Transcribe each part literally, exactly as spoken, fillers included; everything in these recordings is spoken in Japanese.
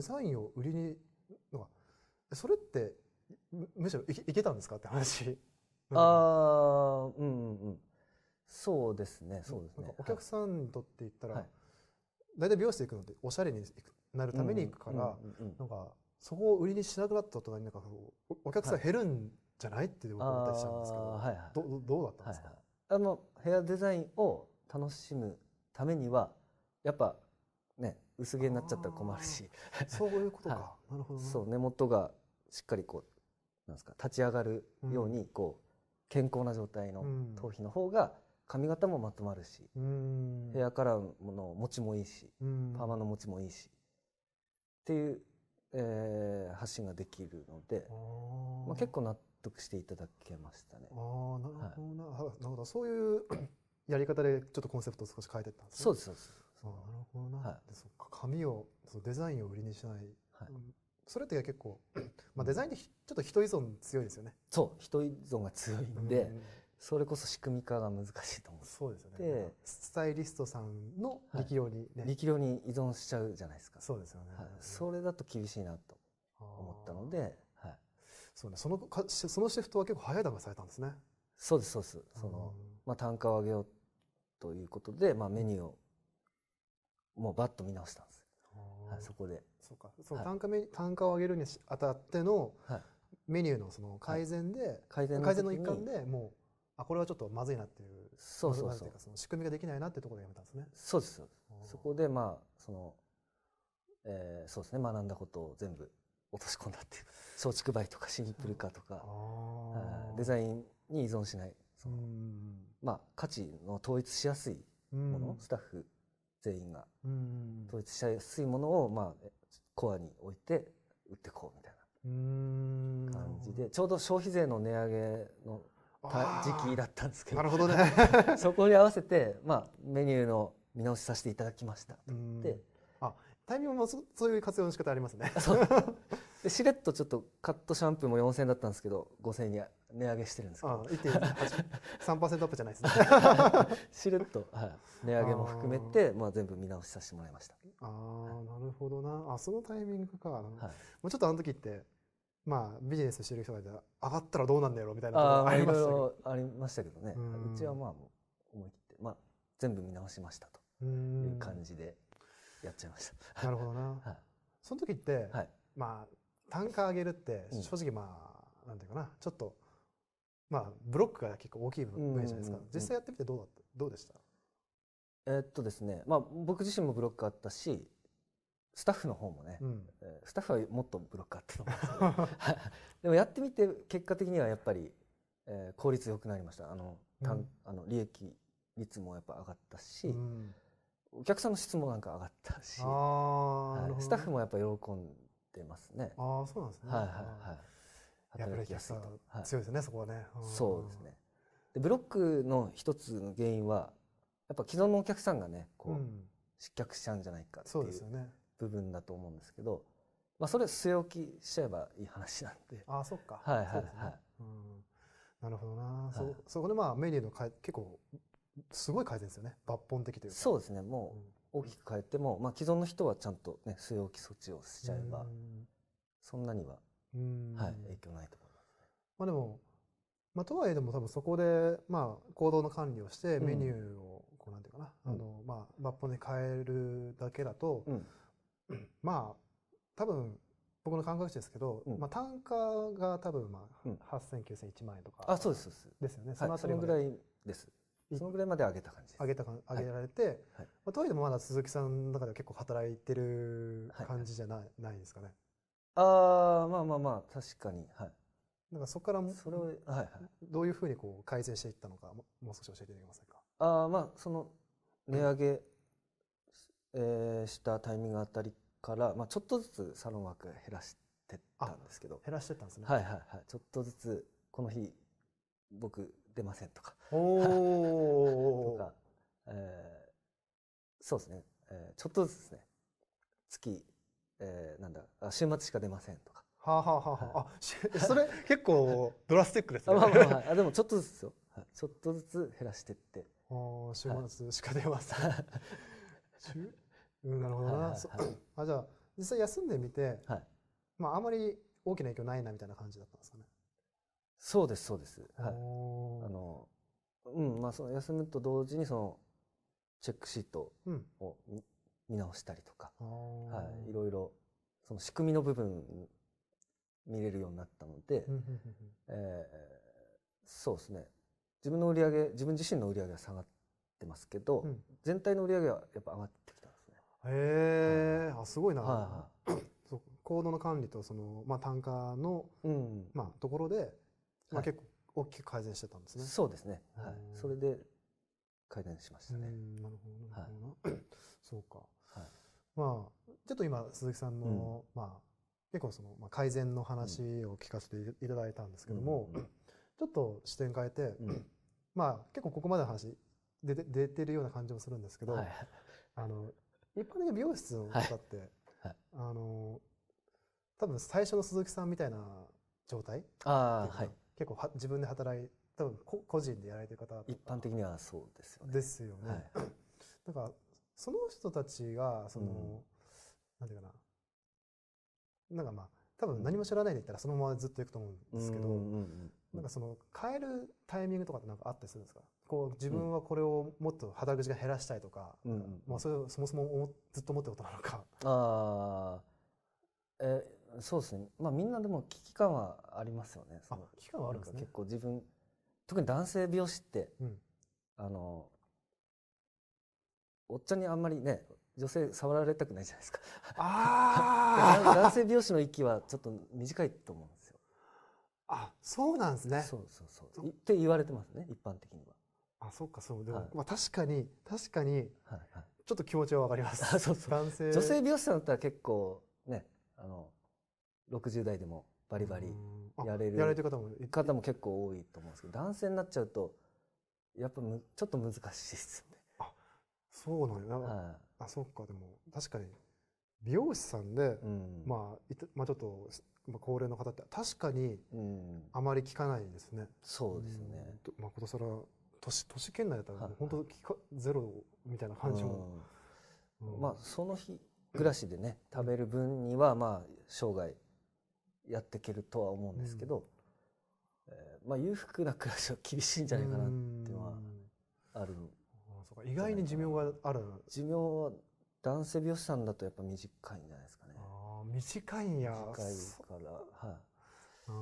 デザインを売りにのがそれってむしろいけたんですかって話。ああ、うんうんうん。そうですね、そうですね。お客さんにとって言ったら、大体美容室行くのっておしゃれになるために行くから、なんかそこを売りにしなくなった途端になんかお客さん減るんじゃないって僕は思ったりしたんですけど、どどうだったんですか。あのヘアデザインを楽しむためにはやっぱね薄毛になっちゃったら困るし、そういうことか。なるほど。そう、根元がしっかりこうなんですか立ち上がるようにこう健康な状態の頭皮の方が髪型もまとまるし、ヘアカラーの持ちもいいし、パーマの持ちもいいしっていう、えー、発信ができるので、まあ結構納得していただけましたね。ああ、なるほど、はい、なるほど。そういうやり方でちょっとコンセプトを少し変えていったんですね。そうですそうです。なるほどな。はい、そっか、髪をそのデザインを売りにしない。はい、それって結構、まあ、デザインってちょっと人依存強いですよね。そう、人依存が強いんで、うん、それこそ仕組み化が難しいと思う。そうですよね。スタイリストさんの力量に、ね、はい、力量に依存しちゃうじゃないですか。そうですよね、はい、それだと厳しいなと思ったので、はい、そうね、そのかそのシフトは結構早い段階されたんですね。そうですそうです。その、まあ、単価を上げようということで、まあ、メニューをもうバッと見直したんです。そこでそうか、その単価、はい、単価を上げるにあたってのメニューのその改善で、はい、改善の一環でもう、あ、これはちょっとまずいなっていう、そうそうそう、仕組みができないなっていうところでやめたんですね。そうです。そこでまあその、えー、そうですね、学んだことを全部落とし込んだっていう、松竹梅とかシンプル化とか、デザインに依存しない、その、まあ、価値の統一しやすいもの、スタッフ全員が統一しやすいものを、まあ、コアに置いて売っていこうみたいな感じで、ちょうど消費税の値上げの時期だったんですけど、なるほど、ね、そこに合わせて、まあ、メニューの見直しさせていただきましたと言って、あ、タイミングも そ, そういう活用の仕方ありますね。でしれっとちょっとカットシャンプーもよんせんえんだったんですけどごせんえんに値上げしてるんですけど、 いってんさんパーセント アップじゃないですね。しれっと、はい、値上げも含めて、あ、まあ、全部見直しさせてもらいました。ああ、はい、なるほどな。あ、そのタイミングか、はい、もうちょっとあの時って、まあ、ビジネスしてる人がいたら上がったらどうなんだろうみたいなところがありましたけど、ありましたけどね。 う, うちはまあもう思い切って、まあ、全部見直しましたという感じでやっちゃいました。なるほどな。はい、その時って、はい、まあ、単価上げるって正直まあ、うん、なんていうかな、ちょっとまあブロックが結構大きい分じゃないですか。実際やってみてどうだった、どうでした？えっとですね、まあ僕自身もブロックあったし、スタッフの方もね、うん、スタッフはもっとブロックあったと思うんですけど、でもやってみて結果的にはやっぱり、えー、効率良くなりました。あの、うん、あの利益率もやっぱ上がったし、うん、お客さんの質もなんか上がったし、はい、スタッフもやっぱ喜んでますね。ああ、そうなんですね。はいはいはい。働きやすいと、強いですね、そこはね。そうですね。でブロックの一つの原因はやっぱ既存のお客さんがねこう失脚しちゃうんじゃないかっていう部分だと思うんですけど、まあそれ据え置きしちゃえばいい話なんで。ああ、そっか。はいはいはい。なるほどな。そそこでまあメニューの結構すごい改善ですよね。抜本的というか。そうですね。もう大きく変えてもまあ既存の人はちゃんとね据え置き措置をしちゃえばそんなには。はい、影響ないと思います。まあでも、まあ、とはいえでも多分そこでまあ行動の管理をしてメニューをこうなんていうかな、あのまあ抜本で変えるだけだと、うん、まあ多分僕の感覚値ですけど、うん、まあ単価が多分まあはっせんきゅうせんいちまんえんとか、あ、そうですそうですですよね。その辺りぐらいです。そのぐらいまで上げた感じです。上げたか上げられて、はいはい、まあとはいえでもまだ鈴木さんの中では結構働いてる感じじゃない、はい、ないですかね。ああ、まあまあまあ確かに、はい。なんかそこからそれを、はいはい、どういうふうにこう改善していったのかもう少し教えていただけませんか。ああ、まあその値上げ、うんえー、したタイミングあたりからまあちょっとずつサロン枠減らしてったんですけど。減らしてったんですね。はいはいはい。ちょっとずつこの日僕出ませんとか。おお。とか、えー、そうですね、えー。ちょっとずつですね。月えー、なんだ週末しか出ませんとか。はあはあはあ。はい、あ、それ結構ドラスティックですね。あ、まあまあ、はい、あ、でもちょっとずつですよ、はい。ちょっとずつ減らしてって。ああ、週末しか出ません。なるほどな。あ、じゃあ実際休んでみて、はい、まああまり大きな影響ないなみたいな感じだったんですかね。そうですそうです。はい。あのうんまあその休むと同時にそのチェックシートを見直したりとか、うんはい、いろいろその仕組みの部分見れるようになったので、えー、そうですね。自分の売り上げ、自分自身の売り上げは下がってますけど、うん、全体の売り上げはやっぱ上がってきたんですね。へえ、はい、すごいな。はいはい、そう行動の管理とそのまあ単価の、うん、まあところで、まあ、結構大きく改善してたんですね。はい、そうですね。はい、それで改善しましたね。うん、なるほどなるほどな。はい、そうか。はい、まあちょっと今鈴木さんの、うん、まあ結構その、まあ、改善の話を聞かせていただいたんですけども。うんうんうん、ちょっと視点変えて、うん、まあ結構ここまでの話出て出てるような感じもするんですけど、はい、あの一般的に美容室の方って、はいはい、あの多分最初の鈴木さんみたいな状態、あ、はい、結構は自分で働い多分個人でやられてる方、一般的にはそうですよね。ですよね。はい、だからその人たちがその、うん、なんていうかな、なんかまあ多分何も知らないでいったらそのままずっといくと思うんですけど。うんうんうんうん、なんかその変えるタイミングとかってなんかあったりするんですか。こう自分はこれをもっと働く時間減らしたいとか、うん、まあ、それをそもそもずっと思ってることなのか。あ、えー、そうですね、まあ、みんなでも危機感はありますよね。その危機感はあるんですね。結構自分、特に男性美容師って、うん、あのおっちゃんにあんまりね女性触られたくないじゃないですか。あ男性美容師の息はちょっと短いと思うんです。あ、そうなんですね。そうそうそう。って言われてますね、一般的には。あ、そうかそう。でも、はい、まあ確かに確かにちょっと気持ちはわかります。そうそう。男性、女性美容師さんだったら結構ね、あのろくじゅう代でもバリバリやれるやれてる方も方も結構多いと思うんですけど、男性になっちゃうとやっぱむちょっと難しいですよね。あ、そうなんだ。はい、あ、そうか。でも確かに美容師さんで、うん、まあいたまあちょっと高齢の方って確かにあまり聞かないですね。うん、そうですね。まあ、ことさら年年圏内だったら本当聞かゼロみたいな感じも、うんうん、まあその日暮らしでね食べる分にはまあ生涯やっていけるとは思うんですけど、うん、えー、まあ裕福な暮らしは厳しいんじゃないかなっていうのはある。あ、そうか。意外に寿命がある。寿命は男性美容師さんだとやっぱ短いんじゃないですかね。短いんや。短いから、はい、あ、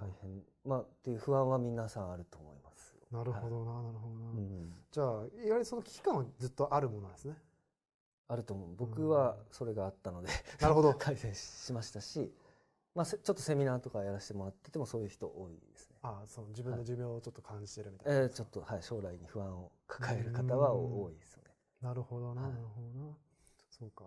大変、まあっていう不安は皆さんあると思います。なるほどな、はい、なるほどな。うん、じゃあいわゆるその危機感はずっとあるものなんですね。あると思う。僕はそれがあったので、うん、なるほど改善しましたし、まあちょっとセミナーとかやらせてもらっててもそういう人多いですね。ああ、その自分の寿命をちょっと感じてるみたいな。はい、えー、ちょっと、はい、将来に不安を抱える方は多いですよね。なるほどな、はい、なるほどな。そうか。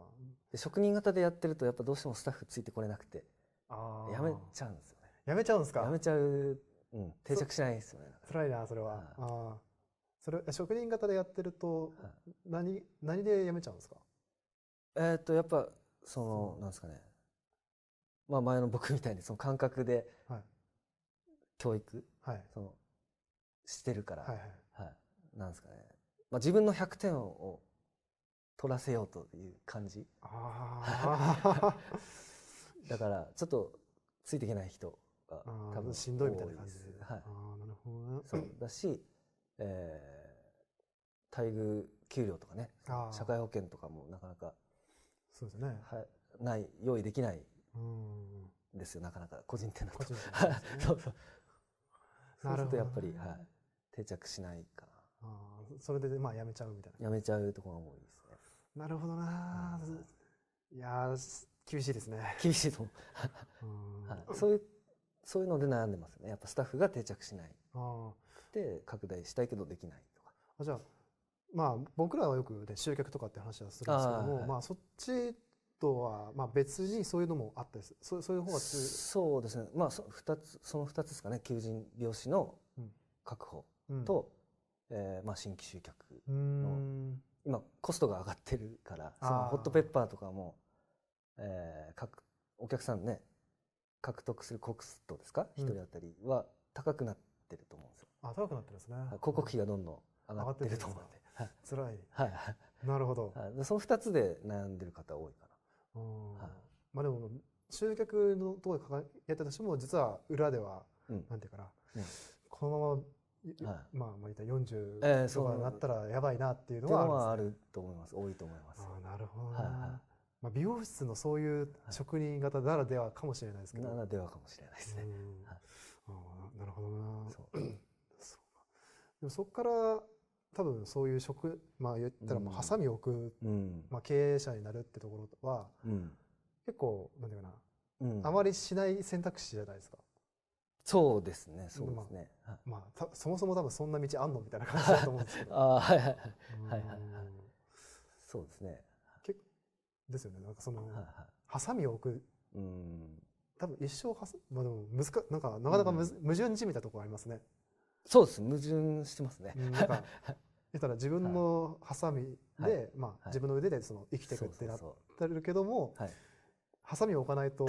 で職人型でやってるとやっぱどうしてもスタッフついてこれなくて、あ、やめちゃうんですよね。やめちゃうんですか。やめちゃう、うん、定着しないですよね。辛いなそれは。ああ、それ職人型でやってると何何でやめちゃうんですか。えー、っとやっぱそのなんですかね、まあ前の僕みたいにその感覚で教育、はい、そのしてるから、はいはいはい、なんですかね、まあ自分のひゃくてんを取らせようという感じ。あだからちょっとついていけない人が多分しんどいみたいな感じで、はい、あ、なるほど、ね、そうだし、えー、待遇給料とかね、社会保険とかもなかなかそうですね、はい、ない用意できないんですよ、なかなか個人店だと。個人店ですね。そうそう。そうするとやっぱり、はい、定着しないかな。あ、それでまあやめちゃうみたいな。やめちゃうところが多いです。なるほどな。いや、厳しいですね。厳しいと思う。はい、そういうそういうので悩んでますね。やっぱスタッフが定着しない。あ、で拡大したいけどできないとか。あ、じゃあまあ僕らはよく、ね、集客とかって話はするんですけども、あ、はい、まあそっちとはまあ別にそういうのもあったりする。そうそういう方がそうですね。まあそふたつ、そのふたつですかね。求人美容師の確保と、うんうん、えー、まあ新規集客の。今コストが上がってるから、そのホットペッパーとかも、えー、各お客さんね獲得するコストですか、うん、ひとり当たりは高くなってると思うんですよ。あ、高くなってるんですね。広告費がどんどん上がってると思うんで。辛い。はい。なるほど。そのふたつで悩んでる方多いかな。まあでも集客のところでかかやってた人も実は裏では、うん、なんていうかな、うん、このままはい、まあまあよんじゅうとかになったらやばいなっていうのはあるんですね。っていうのはあると思います。多いと思います。あ、なるほど、ね。はいはい、まあ、美容室のそういう職人型ならではかもしれないですけど。ならではかもしれないですね。あ、なるほどな。そうそうか。でもそこから多分そういう職、まあ言ったらもうハサミを置く、うん、まあ経営者になるってところは、うん、結構なんていうかな、うん、あまりしない選択肢じゃないですか。そうですね、そうですね。まあ、まあ、そもそも多分そんな道あんのみたいな感じだと思うんですけど。あ、はいはいはいはい。そうですね。結ですよね。なんかその、はいはい、ハサミを置く。うん。多分一生ハサ、まあでも難かなんかなかなかむ、うん、矛盾じみたところありますね。そうです。矛盾してますね。うん、なんか言ったら自分のハサミで、はい、まあ、はい、自分の腕でその生きていくってなってるけども。はい、ハサミを置かないと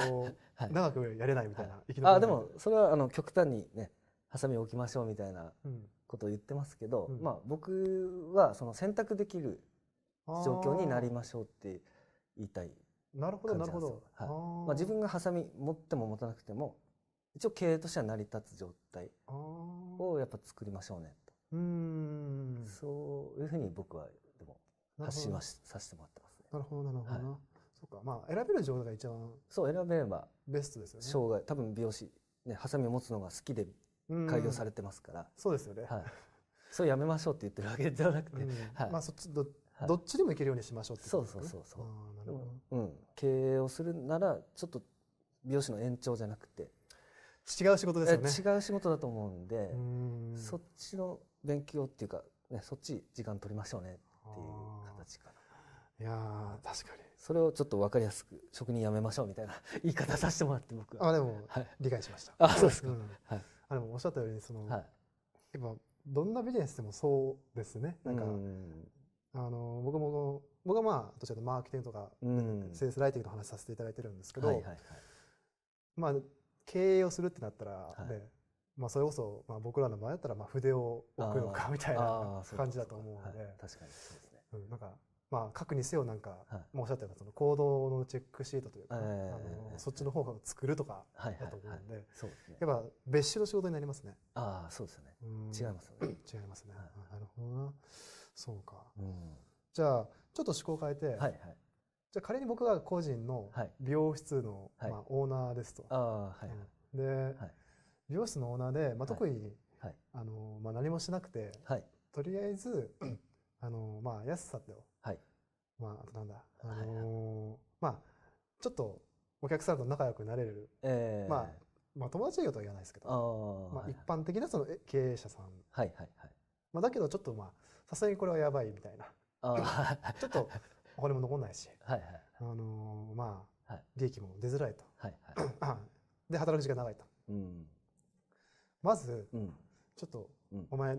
長くやれないみたいな生き残り、はいはい、あ、でもそれはあの極端にね、ハサミを置きましょうみたいなことを言ってますけど、うん、まあ、僕はその選択できる状況になりましょうって言いたい感じなんですよ。まあ、自分がハサミ持っても持たなくても一応経営としては成り立つ状態をやっぱ作りましょうねと、うーん、そういうふうに僕はでも発信はさせてもらってますね。なるほどなるほど、はい、そうか、まあ、選べる状態が一番、そう、選べればベストですよね。生涯多分美容師、ね、ハサミを持つのが好きで開業されてますから、そうですよね、はい、それやめましょうって言ってるわけではなくて、はい、まあそっち ど,、はい、どっちでもいけるようにしましょうってことですね。そうそうそうそう、うん、経営をするならちょっと美容師の延長じゃなくて違う仕事ですよね。違う仕事だと思うんで、うん、そっちの勉強っていうか、ね、そっち時間取りましょうねっていう形かな。いやー、確かにそれをちょっと分かりやすく職人やめましょうみたいな言い方させてもらって、僕はあでも理解しました。あ、そうですか。あでもおっしゃったようにその、はい、やっぱどんなビジネスでもそうですね。なんか、あの僕も僕はまあどちらかというとマーケティングとかセールスライティングの話させていただいてるんですけど、まあ経営をするってなったら、はいね、まあそれこそまあ僕らの場合だったらまあ筆を置くのかみたいな感じだと思うので、はい、確かにそうですね。うん、なんかまあ、書くにせよなんか、はい、おっしゃったようなその行動のチェックシートというか、えー、あのそっちの方を作るとかだと思うんで、やっぱ別種の仕事になりますね。ああ、そうですよね。違いますよね。違いますね。なるほどな。そうか。うん、じゃあちょっと思考を変えて、はいはい、じゃあ仮に僕が個人の美容室の、はい、まあ、オーナーですと。で、はい、美容室のオーナーで、まあ、特に、はい、あのまあ、何もしなくて、はい、とりあえず、あのまあ、安さってを、はい、まあ、あとなんだ、あのー、まあちょっとお客さんと仲良くなれる、えー、まあ、まあ友達営業とは言わないですけど、あ、まあ、一般的なその経営者さん、はいはいはい、まあ、だけどちょっとまあさすがにこれはやばいみたいな、あちょっとお金も残んないし、はいはい、あのー、まあ、はい、利益も出づらいと、はいはい、で働く時間長いと、うん、まず、うん、ちょっと、うん、お前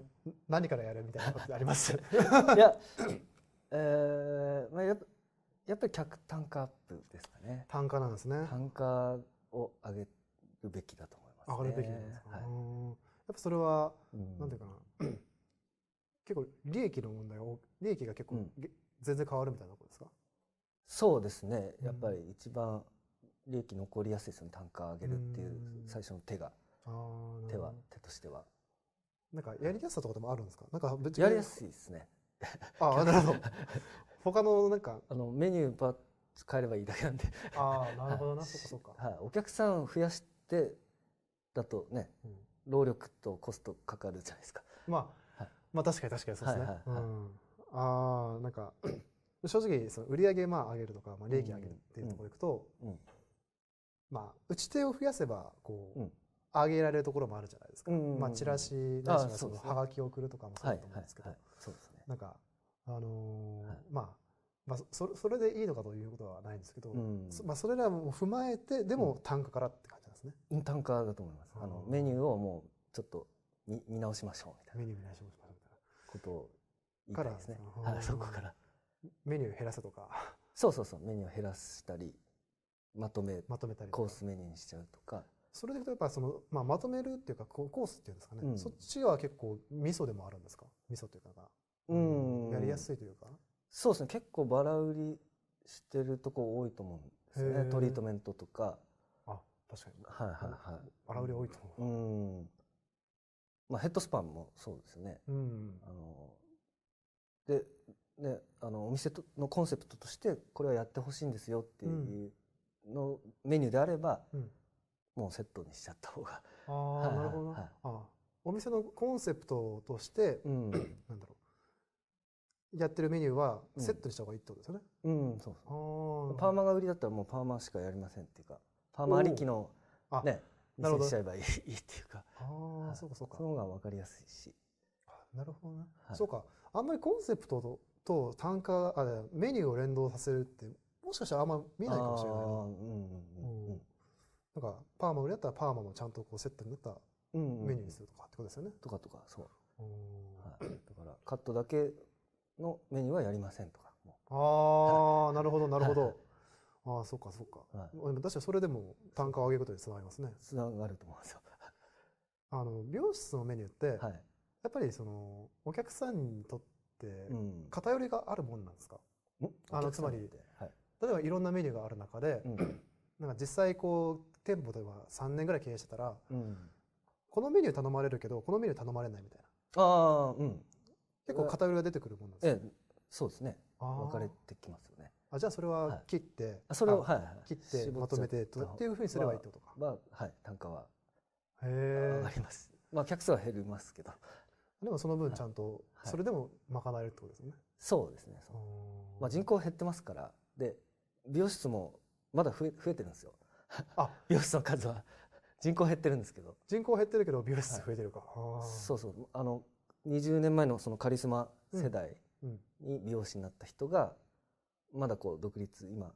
何からやるみたいなことありますいや、えーまあ、やっぱやっぱり客単価アップですかね。単価なんですね。単価を上げるべきだと思いますね。上げるべきなんですか、はい、やっぱそれは、うん、なんていうかな結構利益の問題が利益が結構、うん、全然変わるみたいなことですか。そうですね、やっぱり一番利益残りやすいですよね、単価を上げるっていう最初の手が、うん、手は手としてはなんかやりやすさとかでもあるんですか。なんかやりやすいですね。ああ、なるほど。他のなんかあのメニューば変えればいいだけなんで。ああ、なるほどな。そうかそうか。はい、お客さんを増やしてだとね、うん、労力とコストかかるじゃないですか。まあ、はい、まあ確かに確かにそうですね。ああ、なんか正直その売上まあ上げるとか、まあ利益上げるっていうところいくと、うんうん、まあ打ち手を増やせばこう。うん、上げられるところもあるじゃないですか。まあチラシなしがそのハガキを送るとかもそうだと思うんですけど、なんかあのまあそそれでいいのかということはないんですけど、まあそれらも踏まえてでも単価からって感じなんですね。単価だと思います。あのメニューをもうちょっと見直しましょうみたいな。メニュー見直しましょうみたいなことを言いたいですね。そこからメニュー減らすとか。そうそうそうメニューを減らしたりまとめまとめたりコースメニューにしちゃうとか。それでやっぱその、まあ、まとめるっていうかコースっていうんですかね、うん、そっちは結構味噌でもあるんですか。味噌というか、うん、やりやすいというか。そうですね、結構バラ売りしてるとこ多いと思うんですね。トリートメントとか。あ、確かに。はいはいはい。洗う量多いと思う。うん。まあヘッドスパンもそうですね。うん。あのでねあのお店のコンセプトとしてこれはやってほしいんですよっていうのメニューであれば、うん、もうセットにしちゃった方が。ああなるほど。はい、あお店のコンセプトとして、うん、なんだろう。やってるメニューはセットにした方がいいってことですよね。うん、うん、そうそう。パーマが売りだったらもうパーマしかやりませんっていうか、パーマありきのね店にしちゃえばいいっていうか。ああ、そうかそうか。その方がわかりやすいし。なるほどね。はい、そうか。あんまりコンセプトと、と単価あメニューを連動させるってもしかしたらあんま見えないかもしれない。うんうんうんうん。なんかパーマ売りだったらパーマもちゃんとこうセットになったメニューにするとかってことですよね。うんうん、とかとかそう。はい、だからカットだけのメニューはやりませんとか。ああ、なるほどなるほど。ああ、そうかそうか。確かにそれでも単価を上げることにつながりますね。つながると思うんですよ。あの美容室のメニューって、はい、やっぱりそのお客さんにとって偏りがあるもんなんですか。うん、あのつまり、はい、例えばいろんなメニューがある中で、うん、なんか実際こう店舗ではさんねんぐらい経営してたら、うん、このメニュー頼まれるけどこのメニュー頼まれないみたいな。ああ、うん。結構偏りが出てくるもんなんですね。ええ、そうですね。分かれてきますよね。あ、じゃあそれは切って、はい、あそれを、はいはい、切ってまとめてとっていうふうにすればいいってことか。まあ、まあ、はい、単価は上がります。まあ客数は減りますけど。でもその分ちゃんとそれでも賄えるってことですね。はいはい、そうですね。まあ人口減ってますからで美容室もまだ増え増えてるんですよ。あ、美容室の数は人口減ってるんですけど。人口減ってるけど美容室増えてるか。はい、あそうそうあの。にじゅうねんまえのそのカリスマ世代に美容師になった人がまだこう独立今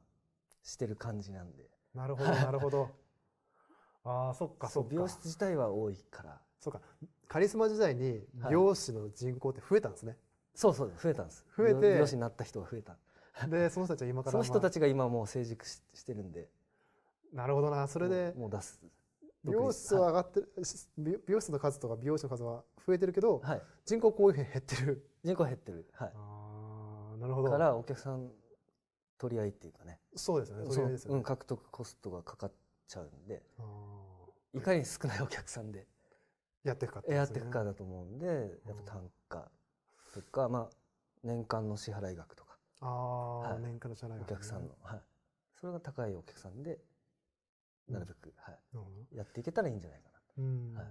してる感じなんで。なるほどなるほど。ああそっかそっか。美容室自体は多いから。そうかカリスマ時代に美容師の人口って増えたんですね。はい、そうそう増えたんです。増えて美容師になった人が増えた。でその人たちは今からその人たちが今もう成熟し、してるんで。なるほどなそれでもう出す。美容室は上がってる、はい、美容室の数とか美容師の数は増えてるけど、はい、人口こういうふうに減ってる人口減ってるはいあなるほどからお客さん取り合いっていうかねそうですよね取り合いですよね、うん、獲得コストがかかっちゃうんであいかに少ないお客さんでやっていくかってやっていくかだと思うんでやっぱ単価とか、まあ、年間の支払い額とかあ、はい、年間の支払い額、ね、お客さんの、はい、それが高いお客さんでなるべく、うんはい、やっていけたらいいんじゃないかなと。うんはい